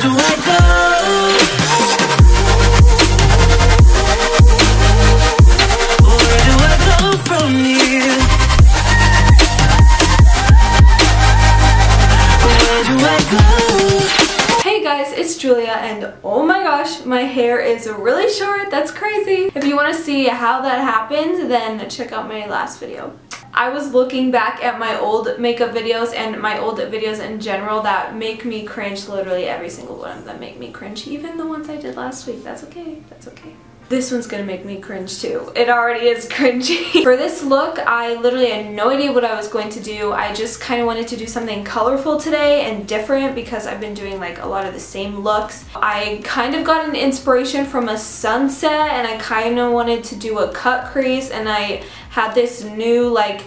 do I go? Where do I go from here? Where do I go? Hey guys, it's Julia, and oh my gosh, my hair is really short. That's crazy. If you want to see how that happened, then check out my last video. I was looking back at my old makeup videos and my old videos in general that make me cringe, literally every single one of them make me cringe, even the ones I did last week. That's okay, that's okay. This one's gonna make me cringe too. It already is cringy. For this look, I literally had no idea what I was going to do. I just kind of wanted to do something colorful today and different because I've been doing like a lot of the same looks. I kind of got an inspiration from a sunset and I kind of wanted to do a cut crease, and I had this new like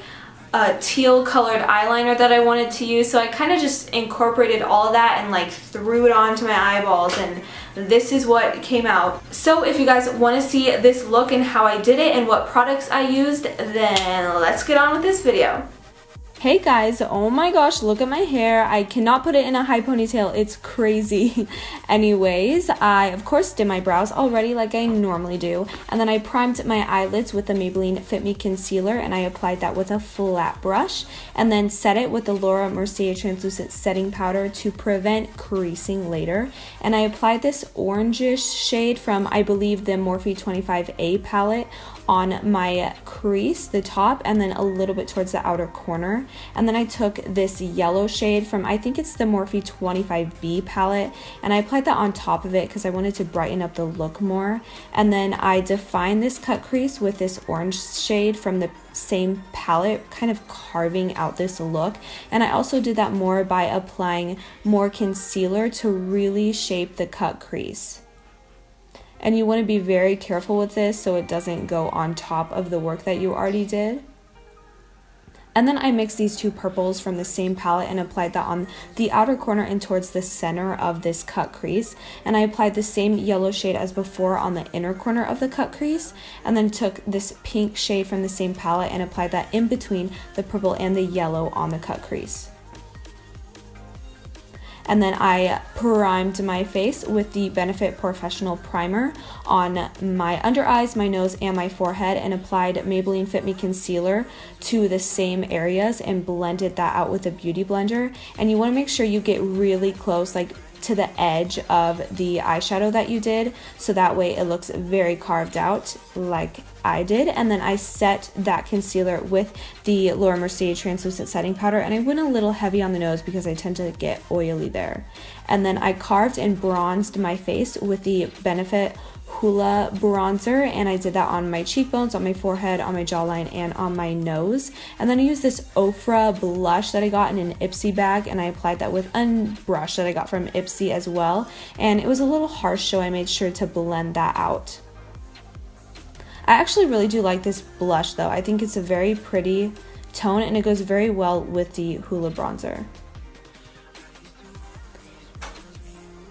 teal colored eyeliner that I wanted to use, so I kind of just incorporated all of that and like threw it onto my eyeballs, and this is what came out. So if you guys want to see this look and how I did it and what products I used, then let's get on with this video. Hey guys, oh my gosh, look at my hair. I cannot put it in a high ponytail, it's crazy. Anyways, I of course did my brows already like I normally do, and then I primed my eyelids with the Maybelline Fit Me concealer, and I applied that with a flat brush, and then set it with the Laura Mercier translucent setting powder to prevent creasing later. And I applied this orangish shade from, I believe, the Morphe 25a palette on my crease, the top, and then a little bit towards the outer corner. And then I took this yellow shade from, I think it's the Morphe 25b palette, and I applied that on top of it because I wanted to brighten up the look more. And then I defined this cut crease with this orange shade from the same palette, kind of carving out this look. And I also did that more by applying more concealer to really shape the cut crease. And you want to be very careful with this so it doesn't go on top of the work that you already did. And then I mixed these two purples from the same palette and applied that on the outer corner and towards the center of this cut crease. And I applied the same yellow shade as before on the inner corner of the cut crease. And then took this pink shade from the same palette and applied that in between the purple and the yellow on the cut crease. And then I primed my face with the Benefit Professional Primer on my under eyes, my nose, and my forehead, and applied Maybelline Fit Me Concealer to the same areas and blended that out with a beauty blender. And you want to make sure you get really close, like to the edge of the eyeshadow that you did, so that way it looks very carved out like I did. And then I set that concealer with the Laura Mercier translucent setting powder, and I went a little heavy on the nose because I tend to get oily there. And then I carved and bronzed my face with the Benefit Hoola bronzer, and I did that on my cheekbones, on my forehead, on my jawline, and on my nose. And then I used this Ofra blush that I got in an Ipsy bag, and I applied that with a brush that I got from Ipsy as well, and it was a little harsh, so I made sure to blend that out. I actually really do like this blush though. I think it's a very pretty tone and it goes very well with the Hoola bronzer.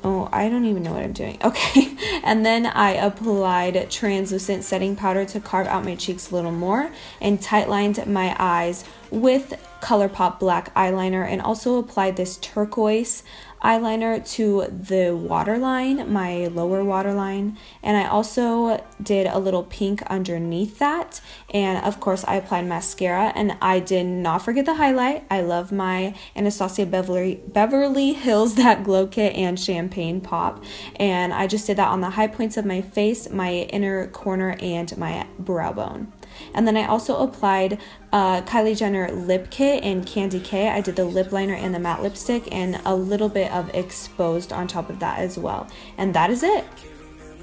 Oh, I don't even know what I'm doing. Okay. And then I applied translucent setting powder to carve out my cheeks a little more and tightlined my eyes with ColourPop black eyeliner, and also applied this turquoise eyeliner to the waterline, my lower waterline. And I also did a little pink underneath that, and of course I applied mascara. And I did not forget the highlight. I love my Anastasia Beverly Hills, that Glow Kit, and Champagne Pop, and I just did that on the high points of my face, my inner corner, and my brow bone. And then I also applied Kylie Jenner Lip Kit and Candy K. I did the lip liner and the matte lipstick, and a little bit of exposed on top of that as well. And that is it.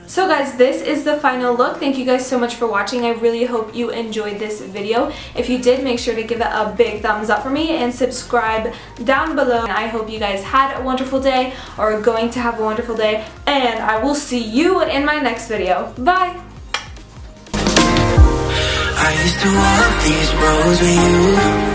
So guys, this is the final look. Thank you guys so much for watching. I really hope you enjoyed this video. If you did, make sure to give it a big thumbs up for me and subscribe down below. And I hope you guys had a wonderful day, or are going to have a wonderful day, and I will see you in my next video. Bye! I used to walk these roads with you.